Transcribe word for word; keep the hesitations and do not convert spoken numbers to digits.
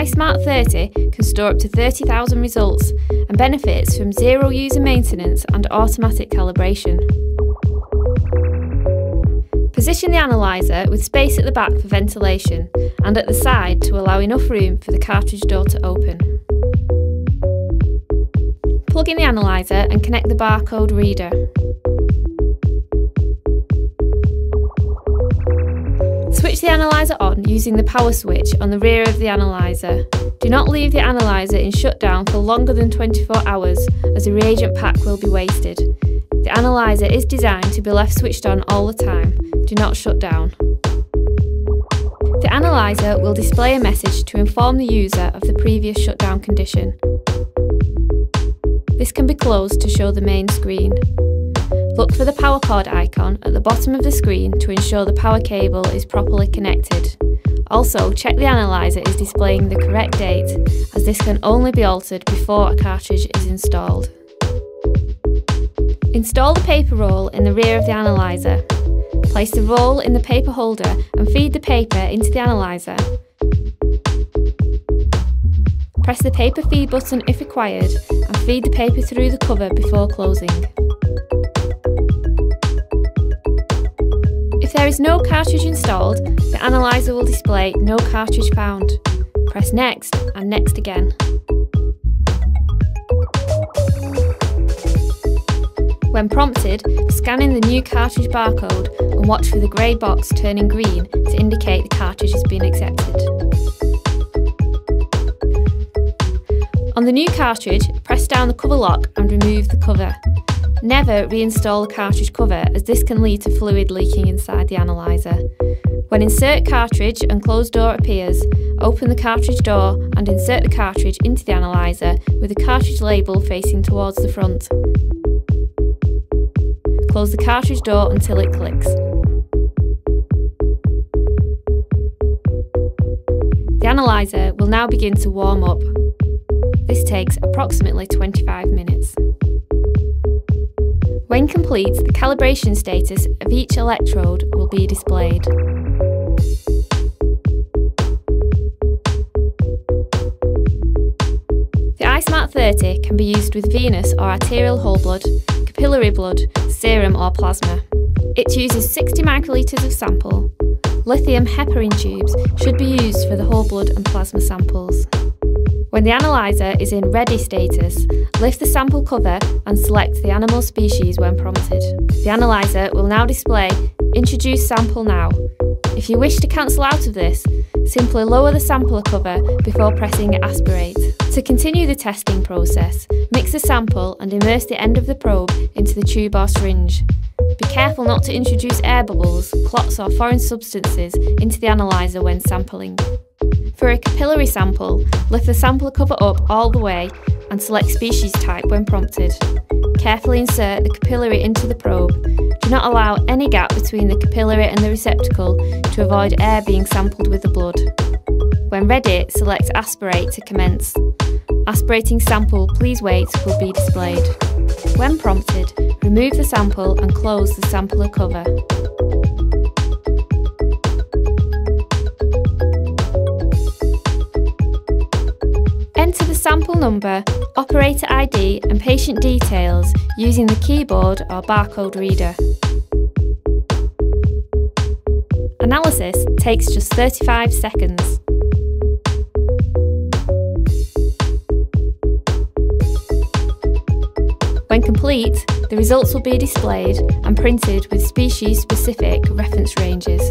iSmart thirty can store up to thirty thousand results and benefits from zero user maintenance and automatic calibration. Position the analyzer with space at the back for ventilation and at the side to allow enough room for the cartridge door to open. Plug in the analyzer and connect the barcode reader. Switch the analyzer on using the power switch on the rear of the analyzer. Do not leave the analyzer in shutdown for longer than twenty-four hours, as the reagent pack will be wasted. The analyzer is designed to be left switched on all the time. Do not shut down. The analyzer will display a message to inform the user of the previous shutdown condition. This can be closed to show the main screen. Look for the power cord icon at the bottom of the screen to ensure the power cable is properly connected. Also, check the analyzer is displaying the correct date, as this can only be altered before a cartridge is installed. Install the paper roll in the rear of the analyzer. Place the roll in the paper holder and feed the paper into the analyzer. Press the paper feed button if required and feed the paper through the cover before closing. If there is no cartridge installed, the analyzer will display "No cartridge found." Press Next and Next again. When prompted, scan in the new cartridge barcode and watch for the grey box turning green to indicate the cartridge has been accepted. On the new cartridge, press down the cover lock and remove the cover. Never reinstall the cartridge cover, as this can lead to fluid leaking inside the analyzer. When insert cartridge and closed door appears, open the cartridge door and insert the cartridge into the analyzer with the cartridge label facing towards the front. Close the cartridge door until it clicks. The analyzer will now begin to warm up. This takes approximately twenty-five minutes. When complete, the calibration status of each electrode will be displayed. The iSmart thirty can be used with venous or arterial whole blood, capillary blood, serum or plasma. It uses sixty microliters of sample. Lithium heparin tubes should be used for the whole blood and plasma samples. When the analyzer is in ready status, lift the sample cover and select the animal species when prompted. The analyzer will now display "Introduce sample now." If you wish to cancel out of this, simply lower the sample cover before pressing Aspirate. To continue the testing process, mix the sample and immerse the end of the probe into the tube or syringe. Be careful not to introduce air bubbles, clots or foreign substances into the analyzer when sampling. For a capillary sample, lift the sample cover up all the way and select species type when prompted. Carefully insert the capillary into the probe. Do not allow any gap between the capillary and the receptacle to avoid air being sampled with the blood. When ready, select Aspirate to commence. Aspirating sample "Please wait" will be displayed. When prompted, remove the sample and close the sampler cover. Enter the sample number, operator I D and patient details using the keyboard or barcode reader. Analysis takes just thirty-five seconds. When complete, the results will be displayed and printed with species-specific reference ranges.